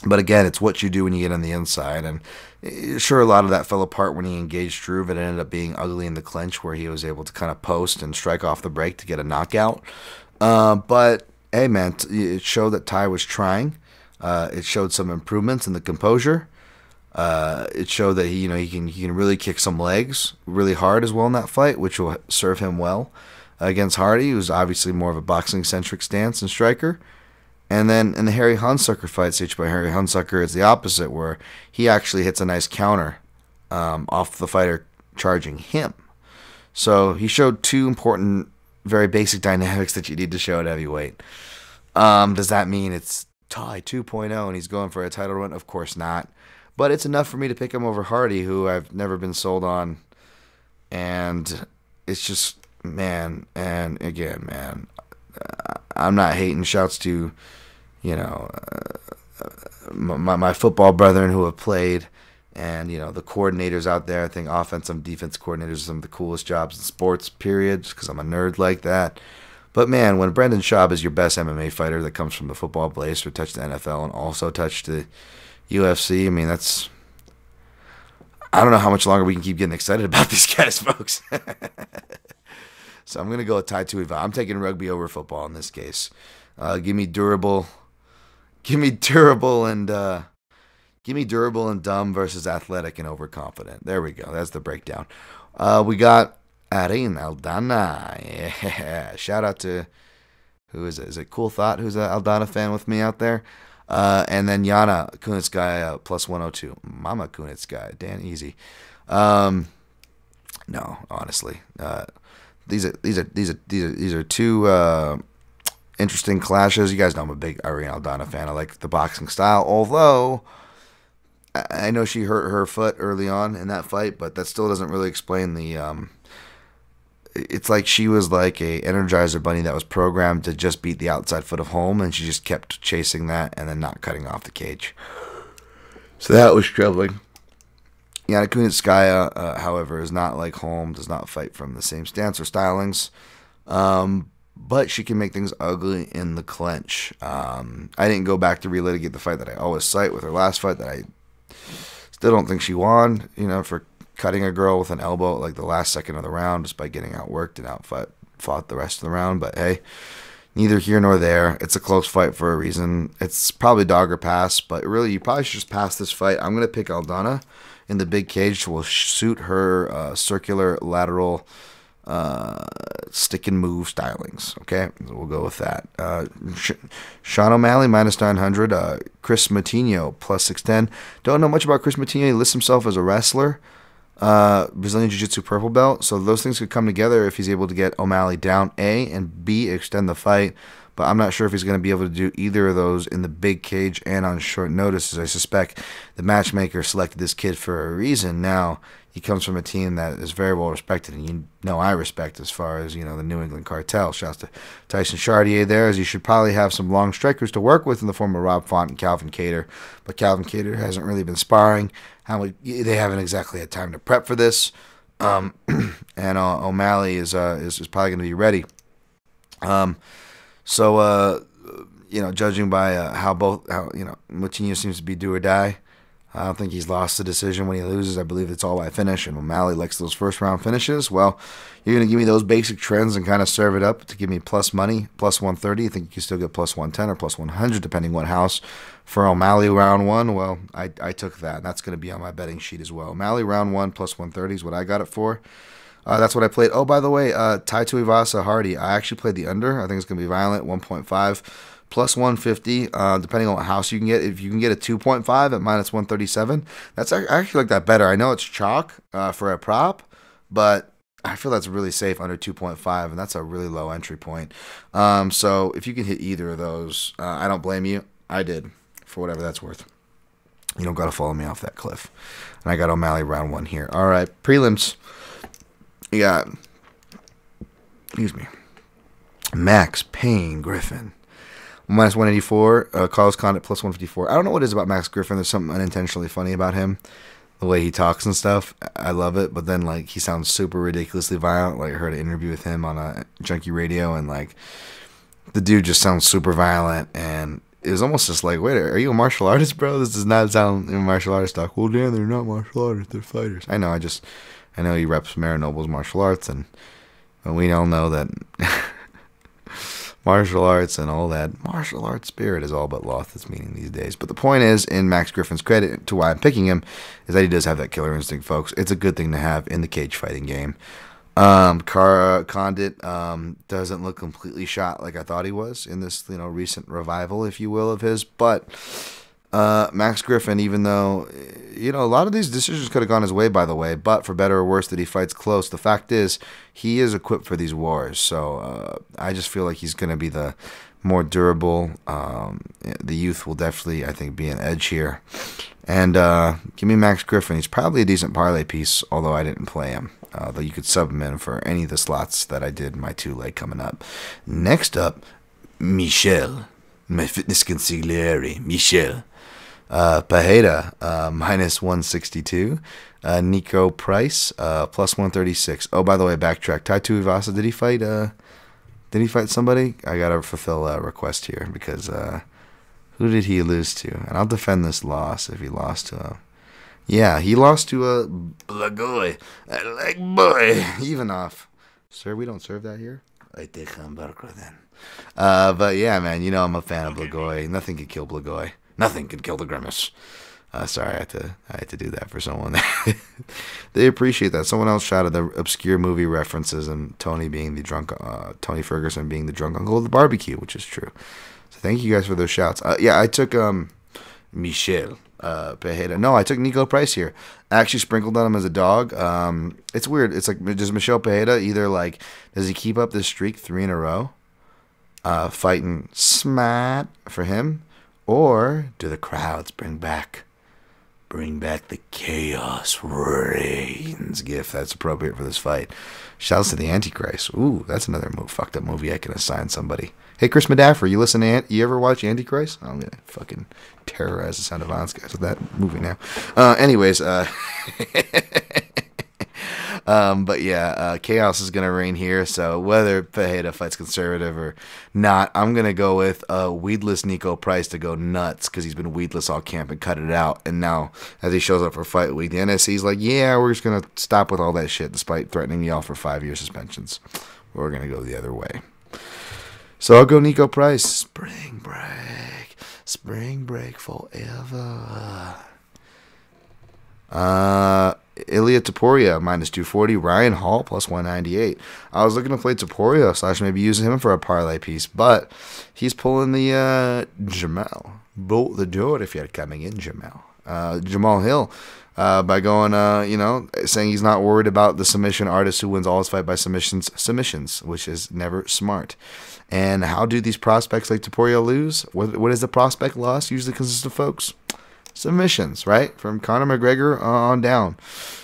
But, again, it's what you do when you get on the inside. And, sure, a lot of that fell apart when he engaged Drew, but it ended up being ugly in the clinch where he was able to kind of post and strike off the break to get a knockout. Uh, but, hey, man, it showed that Ty was trying. Uh, it showed some improvements in the composure. Uh, it showed that he, you know, he can he can really kick some legs really hard as well in that fight, which will serve him well against Hardy, who's obviously more of a boxing-centric stance and striker. And then in the Harry Hunsucker fight, staged by Harry Hunsucker, it's the opposite, where he actually hits a nice counter um, off the fighter charging him. So he showed two important, very basic dynamics that you need to show at heavyweight. Um, does that mean it's tie two point oh and he's going for a title run? Of course not. But it's enough for me to pick him over Hardy, who I've never been sold on. And it's just, man, and again, man, I'm not hating. Shouts to, you know, uh, my, my football brethren who have played, and, you know, the coordinators out there. I think offensive and defense coordinators are some of the coolest jobs in sports, period, just because I'm a nerd like that. But, man, when Brendan Schaub is your best M M A fighter that comes from the football place, who touched the N F L and also touched the U F C, I mean, that's... I don't know how much longer we can keep getting excited about these guys, folks. So I'm going to go with Tai Tuivasa. I'm taking rugby over football in this case. Uh, give me durable. Give me durable and... Uh, Give me durable and dumb versus athletic and overconfident. There we go. That's the breakdown. Uh, we got Arin Aldana. Yeah. Shout out to, who is it? Is it Cool Thought, who's an Aldana fan with me out there? Uh, and then Yana Kunitskaya, plus one oh two. Mama Kunitskaya. Dan Easy. Um, no, honestly. Uh, these are these are these are these are these are two uh, interesting clashes. You guys know I'm a big Arin Aldana fan. I like the boxing style, although I know she hurt her foot early on in that fight, but that still doesn't really explain the... Um, it's like she was like a Energizer bunny that was programmed to just beat the outside foot of Holm, and she just kept chasing that and then not cutting off the cage. So that was troubling. Yana Kunitskaya, uh, however, is not like Holm, does not fight from the same stance or stylings, um, but she can make things ugly in the clinch. Um, I didn't go back to relitigate the fight that I always cite with her last fight that I... Still don't think she won, you know, for cutting a girl with an elbow at, like, the last second of the round just by getting outworked and outfought fought the rest of the round. But, hey, neither here nor there. It's a close fight for a reason. It's probably dog or pass, but really you probably should just pass this fight. I'm going to pick Aldana in the big cage, will suit her uh, circular lateral uh, stick-and-move stylings, okay? So we'll go with that. Uh, Sh Sean O'Malley, minus nine hundred. Uh, Chris Moutinho, plus six ten. Don't know much about Chris Moutinho. He lists himself as a wrestler, uh, Brazilian Jiu-Jitsu purple belt. So those things could come together if he's able to get O'Malley down, A, and B, extend the fight. But I'm not sure if he's going to be able to do either of those in the big cage and on short notice, as I suspect the matchmaker selected this kid for a reason. Now, he comes from a team that is very well respected, and you know I respect as far as, you know, the New England Cartel. Shouts to Tyson Chartier there, as you should probably have some long strikers to work with in the form of Rob Font and Calvin Kattar. But Calvin Kattar hasn't really been sparring. How they haven't exactly had time to prep for this. Um, and uh, O'Malley is, uh, is is probably going to be ready. Um. So, uh, you know, judging by uh, how both, how you know, Moutinho seems to be do or die. I don't think he's lost the decision when he loses. I believe it's all by finish, and O'Malley likes those first-round finishes. Well, you're going to give me those basic trends and kind of serve it up to give me plus money, plus one thirty. I think you can still get plus one ten or plus one hundred, depending on what house. For O'Malley round one, well, I, I took that. That's going to be on my betting sheet as well. O'Malley round one, plus one thirty is what I got it for. Uh, that's what I played. Oh, by the way, uh, Tai Tuivasa Hardy. I actually played the under. I think it's going to be violent, one point five, plus one fifty, uh, depending on what house you can get. If you can get a two point five at minus one thirty-seven, that's I actually like that better. I know it's chalk uh, for a prop, but I feel that's really safe under two point five, and that's a really low entry point. Um, so if you can hit either of those, uh, I don't blame you. I did, for whatever that's worth. You don't got to follow me off that cliff. And I got O'Malley round one here. All right, prelims. You got, excuse me, Max Payne Griffin, minus one eighty-four, uh, Carlos Condit, plus one fifty-four. I don't know what it is about Max Griffin. There's something unintentionally funny about him, the way he talks and stuff. I love it, but then, like, he sounds super ridiculously violent. Like, I heard an interview with him on a Junkie Radio, and, like, the dude just sounds super violent, and it was almost just like, wait, are you a martial artist, bro? This does not sound martial artist talk. Well, Dan, they're not martial artists, they're fighters. I know, I just... I know he reps Mara Noble's martial arts, and we all know that martial arts and all that. Martial arts spirit has all but lost its meaning these days. But the point is, in Max Griffin's credit to why I'm picking him, is that he does have that killer instinct, folks. It's a good thing to have in the cage fighting game. Um, Kara Condit um, doesn't look completely shot like I thought he was in this, you know, recent revival, if you will, of his. But uh, Max Griffin, even though, you know, a lot of these decisions could have gone his way, by the way, but for better or worse that he fights close, the fact is he is equipped for these wars. So uh, I just feel like he's going to be the more durable. Um, the youth will definitely, I think, be an edge here. And uh, give me Max Griffin. He's probably a decent parlay piece, although I didn't play him. Uh, though you could sub him in for any of the slots that I did in my two-leg coming up. Next up, Michel, my fitness consigliere, Michel. Uh, Pajeda, uh, minus one sixty-two. Uh, Nico Price, uh, plus one thirty-six. Oh, by the way, backtrack. Tai Tuivasa, did he fight uh, Did he fight somebody? I got to fulfill a request here because... Uh, Who did he lose to? And I'll defend this loss if he lost to him. Yeah, he lost to a Blagoy. I like boy. Even off. Sir, we don't serve that here. I take hamburger then. Uh, but yeah, man, you know I'm a fan of Blagoy. Nothing could kill Blagoy. Nothing could kill the Grimace. Uh, sorry, I had to I had to do that for someone. They appreciate that. Someone else shouted the obscure movie references and Tony being the drunk, uh, Tony Ferguson being the drunk uncle of the barbecue, which is true. Thank you guys for those shouts. Uh, yeah, I took um, Michel uh, Pajeda. No, I took Nico Price here. I actually sprinkled on him as a dog. Um, it's weird. It's like, does Michel Pajeda either, like, does he keep up this streak three in a row, uh, fighting smat for him, or do the crowds bring back, bring back the chaos reigns gift that's appropriate for this fight? Shouts to the Antichrist. Ooh, that's another mo fucked up movie I can assign somebody. Hey, Chris Medaffer, you listen to Ant? You ever watch Antichrist? I'm gonna fucking terrorize the sound of Ons guys with that movie now. Uh, anyways, uh, um, but yeah, uh, chaos is gonna reign here. So whether Pajeda fights conservative or not, I'm gonna go with uh, weedless Nico Price to go nuts because he's been weedless all camp and cut it out. And now, as he shows up for fight week, the N S C's like, yeah, we're just gonna stop with all that shit, despite threatening y'all for five year suspensions. We're gonna go the other way. So I'll go Nico Price. Spring break. Spring break forever. Uh, Ilia Topuria, minus two forty. Ryan Hall, plus one ninety-eight. I was looking to play Topuria slash maybe using him for a parlay piece, but he's pulling the uh, Jamal. Bolt the door if you're coming in, Jamal. Uh, Jamal Hill. Uh, by going, uh, you know, saying he's not worried about the submission artist who wins all his fight by submissions, submissions, which is never smart. And how do these prospects like Topuria lose? What, what is the prospect loss usually consist of, folks? Submissions, right? From Conor McGregor on down.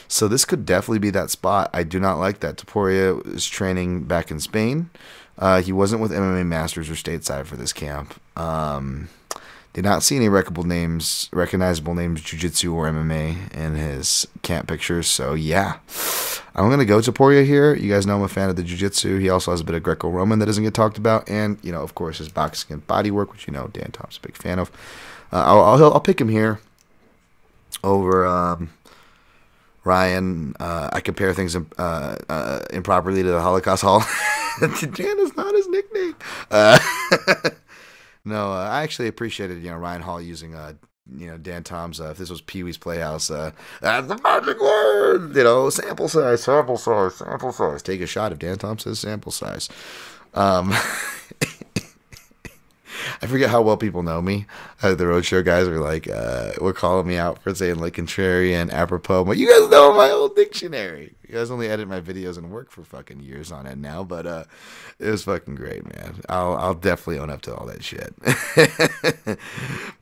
So this could definitely be that spot. I do not like that. Topuria is training back in Spain. Uh, he wasn't with M M A Masters or stateside for this camp. Um... Did not see any recognizable names, recognizable names, jiu-jitsu or M M A in his camp pictures. So, yeah. I'm going to go Topuria here. You guys know I'm a fan of the jiu-jitsu. He also has a bit of Greco-Roman that doesn't get talked about. And, you know, of course, his boxing and body work, which, you know, Dan Tom's a big fan of. Uh, I'll, I'll, I'll pick him here over um, Ryan. Uh, I compare things uh, uh, improperly to the Holocaust Hall. Dan is not his nickname. Uh No, uh, I actually appreciated, you know, Ryan Hall using, uh, you know, Dan Tom's, uh, if this was Pee-wee's Playhouse, uh, that's the magic word, you know, sample size, sample size, sample size. Take a shot if Dan Tom says sample size. Um, I forget how well people know me. Uh, the Roadshow guys were like, uh, were calling me out for saying, like, contrarian, apropos. But you guys know my old dictionary. You guys only edit my videos and work for fucking years on end now, but uh, it was fucking great, man. I'll I'll definitely own up to all that shit.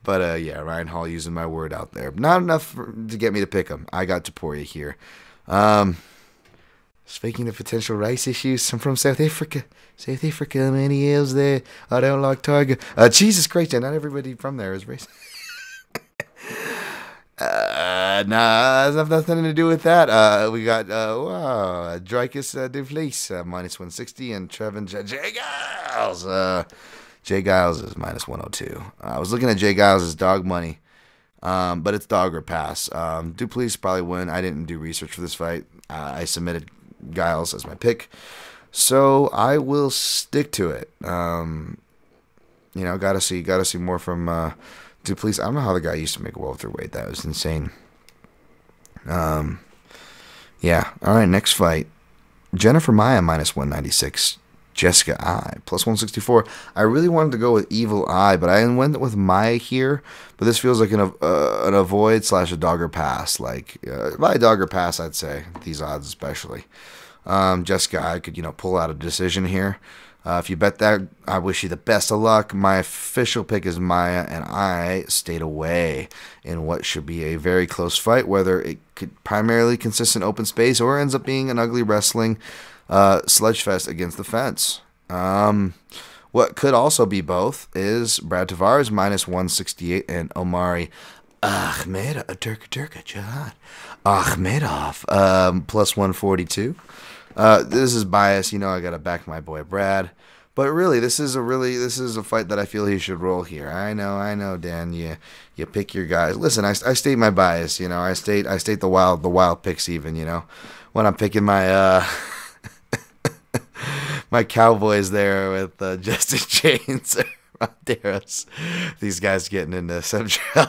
But uh, yeah, Ryan Hall using my word out there. Not enough for, to get me to pick him. I got Topuria here. Um, speaking of potential rice issues, I'm from South Africa. South Africa, many else there. I don't like tiger. Uh, Jesus Christ, not everybody from there is racist. Uh, nah, that's nothing to do with that. Uh, we got, uh, wow, Dreykus uh, De Vlies, uh, minus one sixty, and Trevin J. J. Giles. Uh, Jay Giles is minus one oh two. Uh, I was looking at Jay Giles as dog money, um, but it's dog or pass. Um, De Vlies probably win. I didn't do research for this fight. Uh, I submitted Giles as my pick. So I will stick to it. Um, you know, gotta see, gotta see more from uh, Duplessis. I don't know how the guy used to make welterweight. That was insane. Um, yeah. All right, next fight. Jennifer Maya minus one ninety-six. Jessica I plus one sixty-four. I really wanted to go with Evil Eye, but I went with Maya here. But this feels like an uh, an avoid slash a dogger pass. Like uh, by a dogger pass, I'd say these odds especially. Um, Jessica I could you know pull out a decision here. Uh, if you bet that, I wish you the best of luck. My official pick is Maya, and I stayed away in what should be a very close fight, whether it could primarily consist in open space or ends up being an ugly wrestling uh, sledge fest against the fence. Um, what could also be both is Brad Tavares minus one sixty-eight and Omari Ahmed, Turka Turka Jihad Akhmedov um, plus one forty-two. Uh, this is biased, you know. I gotta back my boy Brad, but really, this is a really this is a fight that I feel he should roll here. I know, I know, Dan. You you pick your guys. Listen, I, I state my bias. You know, I state I state the wild the wild picks even. You know, when I'm picking my uh my Cowboys there with uh, Justin James, Ronderos, these guys getting into Central.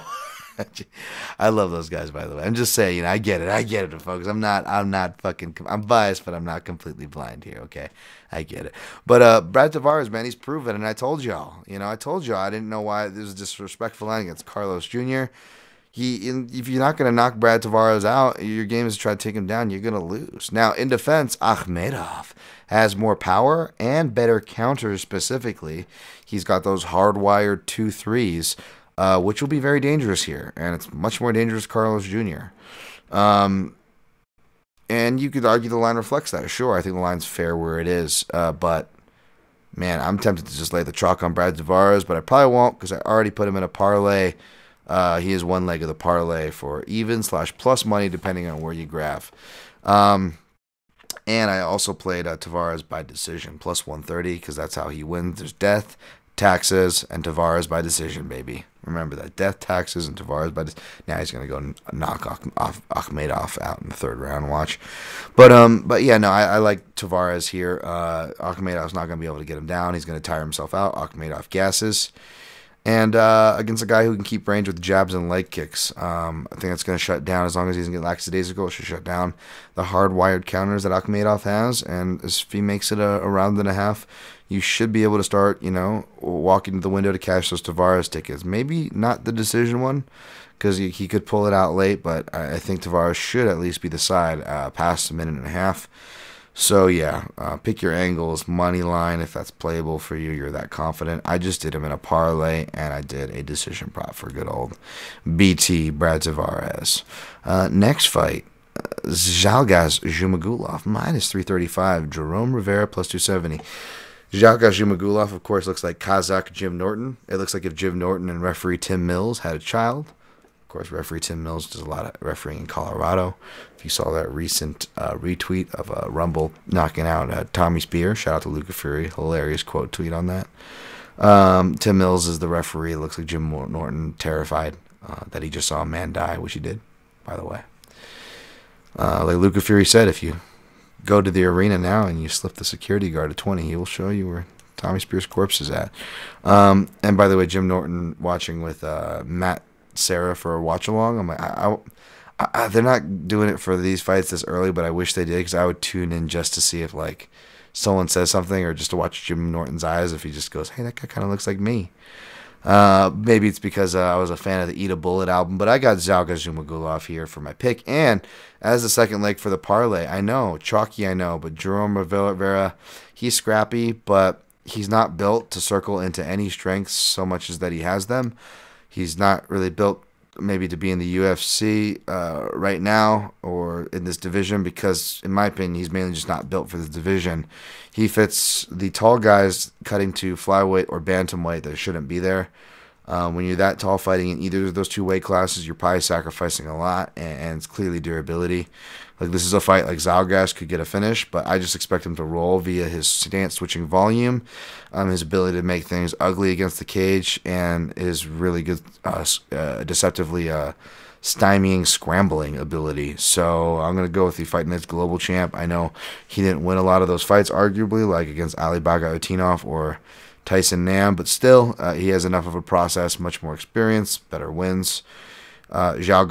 I love those guys, by the way. I'm just saying, you know, I get it. I get it, folks. I'm not, I'm not fucking, I'm biased, but I'm not completely blind here, okay? I get it. But uh, Brad Tavares, man, he's proven, and I told y'all, you know, I told y'all, I didn't know why this was a disrespectful line against Carlos Junior He, in, if you're not going to knock Brad Tavares out, your game is to try to take him down, you're going to lose. Now, in defense, Akhmedov has more power and better counters specifically. He's got those hardwired two threes. Uh, which will be very dangerous here, and it's much more dangerous Carlos Junior Um, and you could argue the line reflects that. Sure, I think the line's fair where it is, uh, but, man, I'm tempted to just lay the chalk on Brad Tavares, but I probably won't because I already put him in a parlay. Uh, he is one leg of the parlay for even slash plus money, depending on where you graph. Um, and I also played uh, Tavares by decision, plus one thirty, because that's how he wins. There's death, taxes, and Tavares by decision, baby. Remember that. Death, taxes, and Tavares by decision. Now he's going to go and knock off Akhmedov out in the third round, watch. But, um, but yeah, no, I, I like Tavares here. Uh, Akhmedov's not going to be able to get him down. He's going to tire himself out. Akhmedov gasses. And uh, against a guy who can keep range with jabs and leg kicks. Um, I think that's going to shut down. As long as he doesn't get lackadaisical, it should shut down the hard-wired counters that Akhmedov has. And if he makes it a, a round and a half, you should be able to start, you know, walking to the window to cash those Tavares tickets. Maybe not the decision one, because he, he could pull it out late, but I, I think Tavares should at least be the side uh, past a minute and a half. So, yeah, uh, pick your angles, money line, if that's playable for you, you're that confident. I just did him in a parlay, and I did a decision prop for good old B T, Brad Tavares. Uh, next fight, uh, Zhalgas Zhumagulov, minus three thirty-five, Jerome Rivera, plus two seventy. Zhalgas Zhumagulov, of course, looks like Kazakh Jim Norton. It looks like if Jim Norton and referee Tim Mills had a child. Of course, referee Tim Mills does a lot of refereeing in Colorado. If you saw that recent uh, retweet of uh, Rumble knocking out uh, Tommy Spear, shout out to Luca Fury, hilarious quote tweet on that. Um, Tim Mills is the referee. It looks like Jim Norton terrified uh, that he just saw a man die, which he did, by the way. Uh, like Luca Fury said, if you go to the arena now and you slip the security guard a twenty, he will show you where Tommy Spear's corpse is at. Um, and by the way, Jim Norton watching with uh, Matt Sarah for a watch along. I'm like, I, I, I, they're not doing it for these fights this early, but I wish they did because I would tune in just to see if like someone says something or just to watch Jim Norton's eyes if he just goes, hey, that guy kind of looks like me. Uh, maybe it's because uh, I was a fan of the Eat a Bullet album, but I got Zhalgas Zhumagulov here for my pick and as the second leg for the parlay. I know, chalky, I know, but Jerome Rivera, he's scrappy, but he's not built to circle into any strengths so much as that he has them. He's not really built maybe to be in the U F C uh, right now or in this division because, in my opinion, he's mainly just not built for this division. He fits the tall guys cutting to flyweight or bantamweight that shouldn't be there. Um, when you're that tall fighting in either of those two weight classes, you're probably sacrificing a lot, and, and it's clearly durability. Like this is a fight like Zhalgas could get a finish, but I just expect him to roll via his stance switching volume, um, his ability to make things ugly against the cage, and his really good, uh, uh, deceptively uh, stymieing, scrambling ability. So I'm going to go with the Fight Night's global champ. I know he didn't win a lot of those fights, arguably, like against Ali Bagayotinov or Tyson Nam, but still, uh, he has enough of a process, much more experience, better wins. Uh, Zhao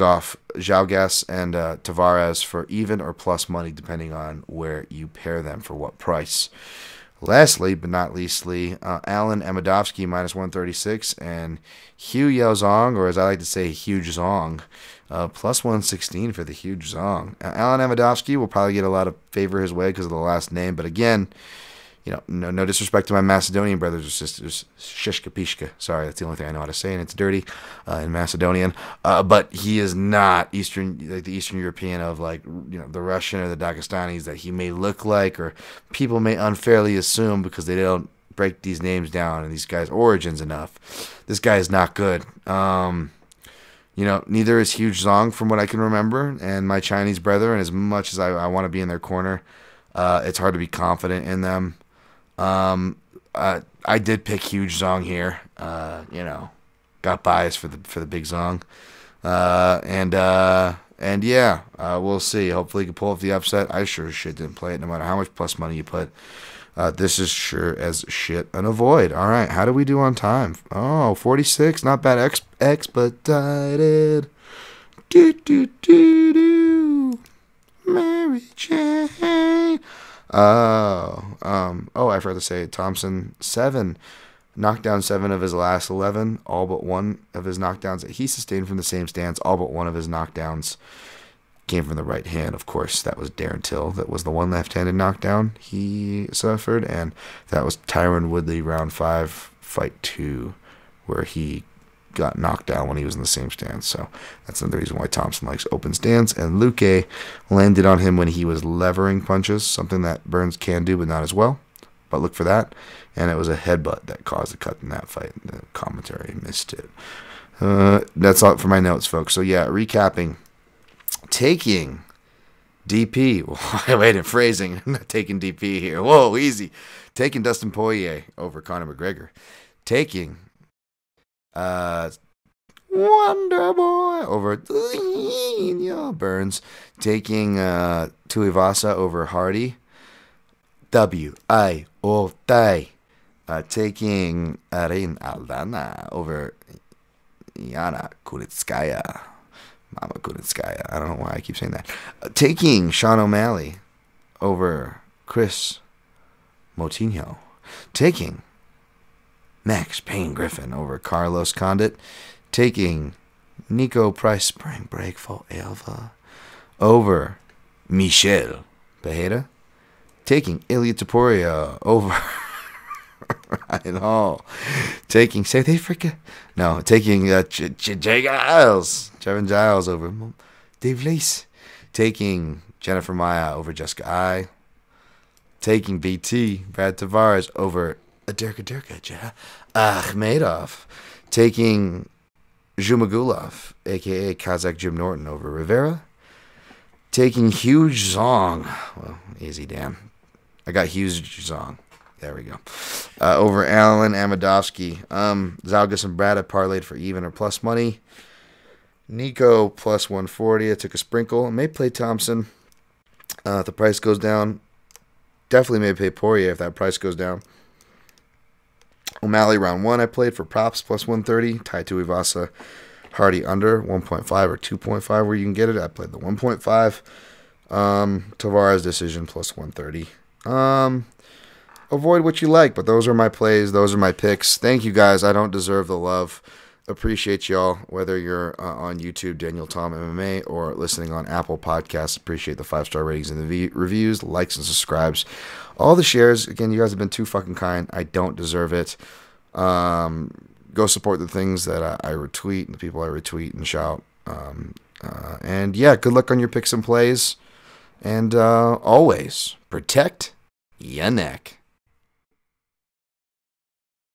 Gas and uh, Tavares for even or plus money, depending on where you pair them for what price. Lastly, but not leastly, uh, Alan Amadovsky minus one thirty-six and Hu Yao Zong, or as I like to say, Huge Zong, uh, plus one sixteen for the Huge Zong. Uh, Alan Amadovsky will probably get a lot of favor his way because of the last name, but again, you know, no, no disrespect to my Macedonian brothers or sisters. Shishka Pishka. Sorry, that's the only thing I know how to say, and it's dirty uh, in Macedonian. Uh, but he is not Eastern, like the Eastern European of, like, you know, the Russian or the Dagestanis that he may look like, or people may unfairly assume because they don't break these names down and these guys' origins enough. This guy is not good. Um, you know, neither is Huge Zong from what I can remember, and my Chinese brethren, as much as I, I want to be in their corner, uh, it's hard to be confident in them. Um, uh, I did pick Huge Zong here, uh, you know, got biased for the, for the big Zong, uh, and, uh, and yeah, uh, we'll see. Hopefully you can pull off the upset. I sure as shit didn't play it no matter how much plus money you put. Uh, this is sure as shit an avoid. All right. How do we do on time? Oh, forty-six, not bad. Ex expedited. Do, do, do, do. Mary Jane. Oh, um, oh! I forgot to say Thompson seven, knockdown seven of his last eleven. All but one of his knockdowns that he sustained from the same stance. All but one of his knockdowns came from the right hand. Of course, that was Darren Till. That was the one left-handed knockdown he suffered, and that was Tyron Woodley round five, fight two, where he got knocked down when he was in the same stance. So that's another reason why Thompson likes open stance. And Luque landed on him when he was levering punches, something that Burns can do but not as well. But look for that. And it was a headbutt that caused the cut in that fight. The commentary missed it. Uh, that's all for my notes, folks. So yeah, recapping. Taking D P. Well, wait, phrasing. I'm not taking D P here. Whoa, easy. Taking Dustin Poirier over Conor McGregor. Taking Uh, Wonderboy over Burns, taking uh, Tuivasa over Hardy, W I O T, uh, taking Arin Aldana over Yana Kunitskaya, Mama Kunitskaya, I don't know why I keep saying that, uh, taking Sean O'Malley over Chris Moutinho, taking Max Payne Griffin over Carlos Condit, taking Nico Price Spring Break for Elva over Michel Pereira, taking Ilia Topuria over Ryan Hall, taking South Africa, no, taking uh, J J J Giles, Jevin Giles over Dave Lace, taking Jennifer Maya over Jessica I, taking B T, Brad Tavares over Durka Durka Akhmedov, taking Zhumagulov, a k a. Kazakh Jim Norton, over Rivera, taking Huge Zong, well, easy, damn, I got Huge Zong, there we go, uh, over Alan Amadovsky, um, Zalgas and Brad parlayed for even or plus money, Nico plus one forty, I took a sprinkle, I may play Thompson, uh, if the price goes down, definitely may pay Poirier if that price goes down, O'Malley round one I played for props plus one thirty. Tied to Tuivasa Hardy under one point five or two point five where you can get it. I played the one point five. Um, Tavares decision plus one thirty. Um, avoid what you like, but those are my plays. Those are my picks. Thank you guys. I don't deserve the love. Appreciate y'all, whether you're uh, on YouTube, Daniel Tom M M A, or listening on Apple Podcasts. Appreciate the five-star ratings and the reviews, likes, and subscribes. All the shares. Again, you guys have been too fucking kind. I don't deserve it. Um, go support the things that I, I retweet and the people I retweet and shout. Um, uh, and, yeah, good luck on your picks and plays. And uh, always protect your neck.